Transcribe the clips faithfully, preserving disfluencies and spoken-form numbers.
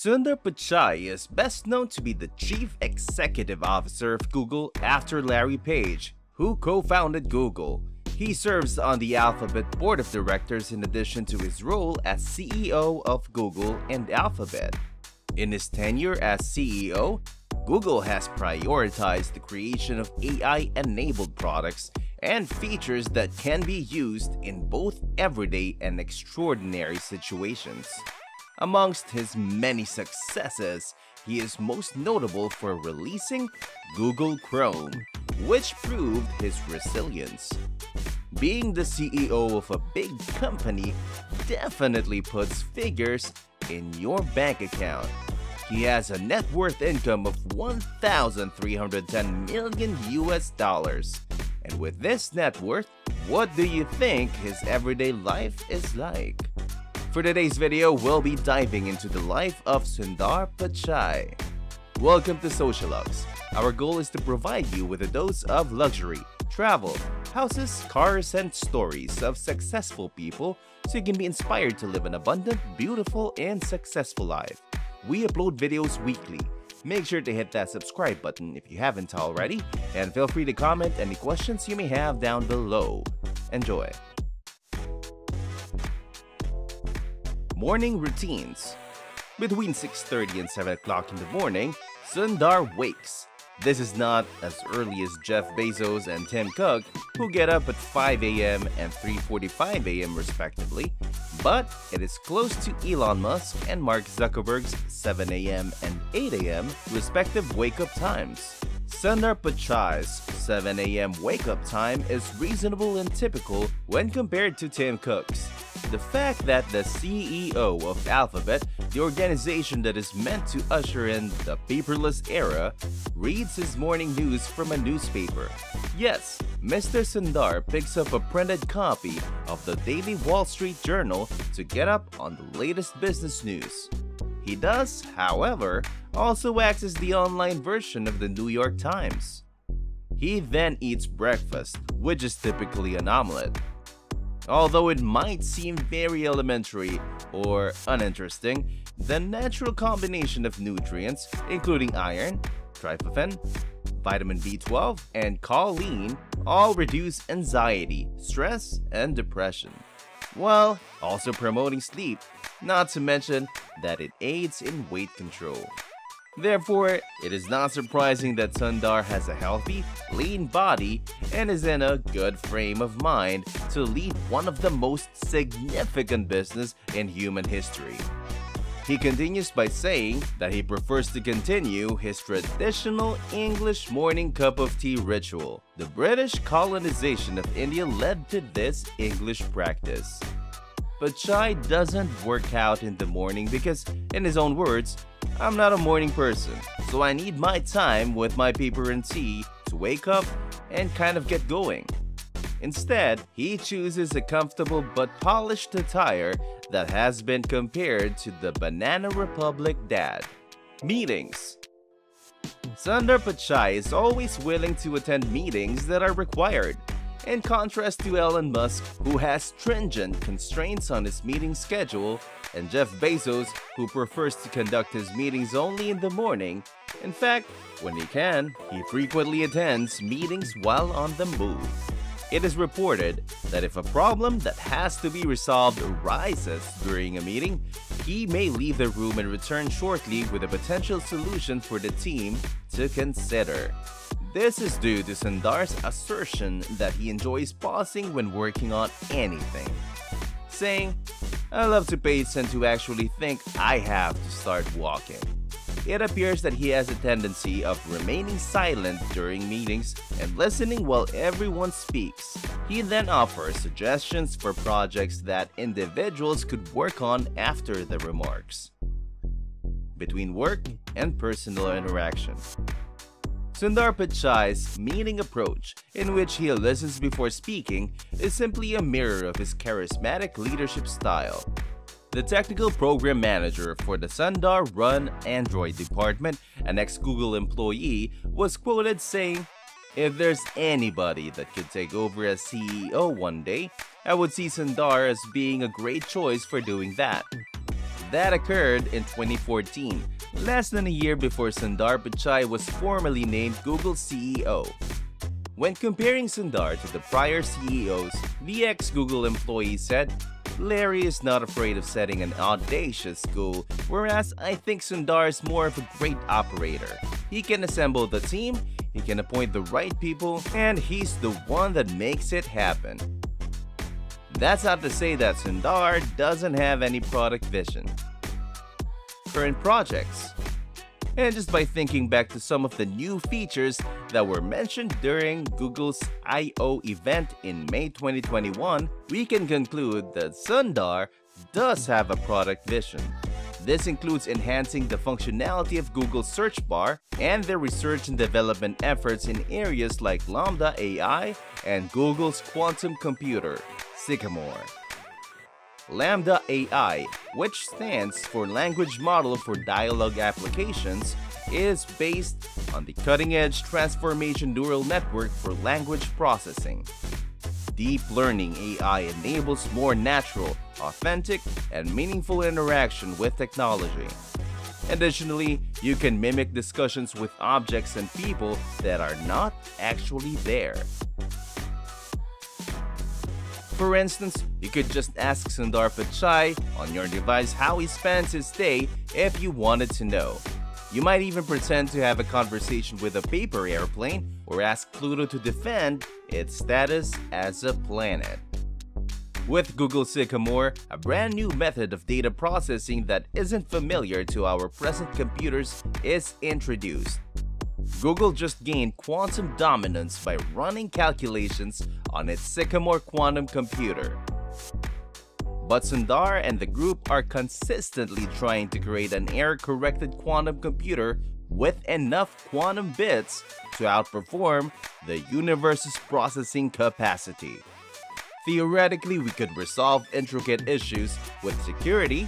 Sundar Pichai is best known to be the chief executive officer of Google after Larry Page, who co-founded Google. He serves on the Alphabet board of directors in addition to his role as C E O of Google and Alphabet. In his tenure as C E O, Google has prioritized the creation of A I-enabled products and features that can be used in both everyday and extraordinary situations. Amongst his many successes, he is most notable for releasing Google Chrome, which proved his resilience. Being the C E O of a big company definitely puts figures in your bank account. He has a net worth income of one thousand three hundred ten million U S dollars. And with this net worth, what do you think his everyday life is like? For today's video, we'll be diving into the life of Sundar Pichai. Welcome to Socialuxe. Our goal is to provide you with a dose of luxury, travel, houses, cars, and stories of successful people so you can be inspired to live an abundant, beautiful, and successful life. We upload videos weekly. Make sure to hit that subscribe button if you haven't already, and feel free to comment any questions you may have down below. Enjoy! Morning routines. Between six thirty and seven o'clock in the morning, Sundar wakes. This is not as early as Jeff Bezos and Tim Cook, who get up at five A M and three forty-five A M respectively, but it is close to Elon Musk and Mark Zuckerberg's seven A M and eight A M respective wake-up times. Sundar Pichai's seven A M wake-up time is reasonable and typical when compared to Tim Cook's. The fact that the C E O of Alphabet, the organization that is meant to usher in the paperless era, reads his morning news from a newspaper. Yes, Mister Sundar picks up a printed copy of the daily Wall Street Journal to get up on the latest business news. He does, however, also access the online version of the New York Times. He then eats breakfast, which is typically an omelette. Although it might seem very elementary or uninteresting, the natural combination of nutrients, including iron, tryptophan, vitamin B twelve, and choline, all reduce anxiety, stress, and depression, while also promoting sleep, not to mention that it aids in weight control. Therefore, it is not surprising that Sundar has a healthy, lean body and is in a good frame of mind to lead one of the most significant businesses in human history. He continues by saying that he prefers to continue his traditional English morning cup of tea ritual. The British colonization of India led to this English practice. Pichai doesn't work out in the morning because, in his own words, "I'm not a morning person, so I need my time with my paper and tea to wake up and kind of get going." Instead, he chooses a comfortable but polished attire that has been compared to the Banana Republic dad. Meetings. Sundar Pichai is always willing to attend meetings that are required, in contrast to Elon Musk, who has stringent constraints on his meeting schedule, and Jeff Bezos, who prefers to conduct his meetings only in the morning. In fact, when he can, he frequently attends meetings while on the move. It is reported that if a problem that has to be resolved arises during a meeting, he may leave the room and return shortly with a potential solution for the team to consider. This is due to Sundar's assertion that he enjoys pausing when working on anything, saying, "I love to pace and to actually think I have to start walking." It appears that he has a tendency of remaining silent during meetings and listening while everyone speaks. He then offers suggestions for projects that individuals could work on after the remarks. Between work and personal interaction. Sundar Pichai's meeting approach, in which he listens before speaking, is simply a mirror of his charismatic leadership style. The technical program manager for the Sundar-run Android department, an ex-Google employee, was quoted saying, "If there's anybody that could take over as C E O one day, I would see Sundar as being a great choice for doing that." That occurred in twenty fourteen, less than a year before Sundar Pichai was formally named Google C E O. When comparing Sundar to the prior C E Os, the ex-Google employee said, "Larry is not afraid of setting an audacious goal, whereas I think Sundar is more of a great operator. He can assemble the team, he can appoint the right people, and he's the one that makes it happen." That's not to say that Sundar doesn't have any product vision, current projects, and just by thinking back to some of the new features that were mentioned during Google's I O event in May twenty twenty-one, we can conclude that Sundar does have a product vision. This includes enhancing the functionality of Google's search bar and their research and development efforts in areas like Lambda A I and Google's quantum computer, Sycamore. Lambda A I, which stands for Language Model for Dialogue Applications, is based on the cutting-edge transformation neural network for language processing. Deep learning A I enables more natural, authentic, and meaningful interaction with technology. Additionally, you can mimic discussions with objects and people that are not actually there. For instance, you could just ask Sundar Pichai on your device how he spends his day if you wanted to know. You might even pretend to have a conversation with a paper airplane or ask Pluto to defend its status as a planet. With Google Sycamore, a brand new method of data processing that isn't familiar to our present computers is introduced. Google just gained quantum dominance by running calculations on its Sycamore quantum computer. But Sundar and the group are consistently trying to create an error-corrected quantum computer with enough quantum bits to outperform the universe's processing capacity. Theoretically, we could resolve intricate issues with security,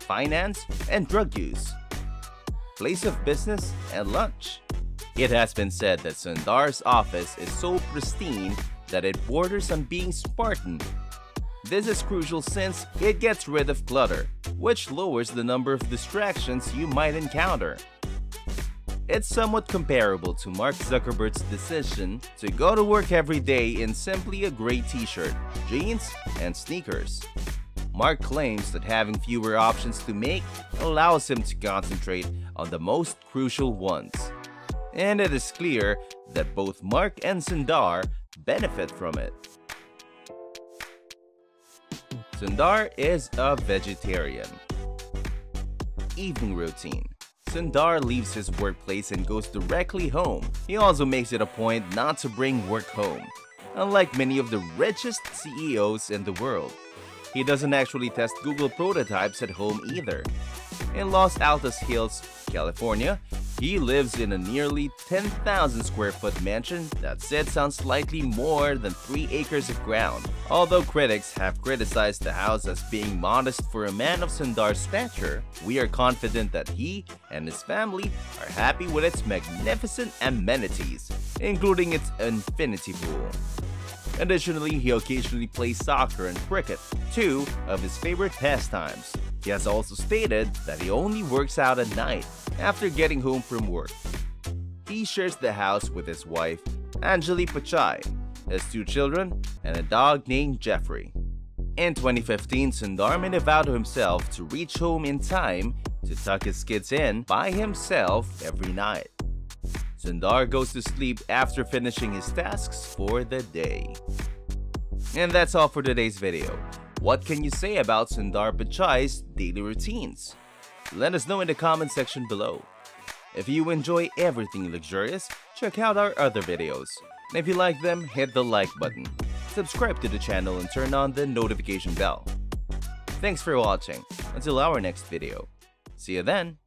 finance, and drug use, place of business, and lunch. It has been said that Sundar's office is so pristine that it borders on being Spartan. This is crucial since it gets rid of clutter, which lowers the number of distractions you might encounter. It's somewhat comparable to Mark Zuckerberg's decision to go to work every day in simply a gray t-shirt, jeans, and sneakers. Mark claims that having fewer options to make allows him to concentrate on the most crucial ones. And it is clear that both Mark and Sundar benefit from it. Sundar is a vegetarian. Evening routine. Sundar leaves his workplace and goes directly home. He also makes it a point not to bring work home, unlike many of the richest C E Os in the world. He doesn't actually test Google prototypes at home either. In Los Altos Hills, California, he lives in a nearly ten thousand square foot mansion that sits on slightly more than three acres of ground. Although critics have criticized the house as being modest for a man of Sundar's stature, we are confident that he and his family are happy with its magnificent amenities, including its infinity pool. Additionally, he occasionally plays soccer and cricket, two of his favorite pastimes. He has also stated that he only works out at night after getting home from work. He shares the house with his wife, Anjali Pichai, his two children, and a dog named Jeffrey. In twenty fifteen, Sundar made a vow to himself to reach home in time to tuck his kids in by himself every night. Sundar goes to sleep after finishing his tasks for the day. And that's all for today's video. What can you say about Sundar Pichai's daily routines? Let us know in the comment section below. If you enjoy everything luxurious, check out our other videos. And if you like them, hit the like button, subscribe to the channel, and turn on the notification bell. Thanks for watching. Until our next video. See you then!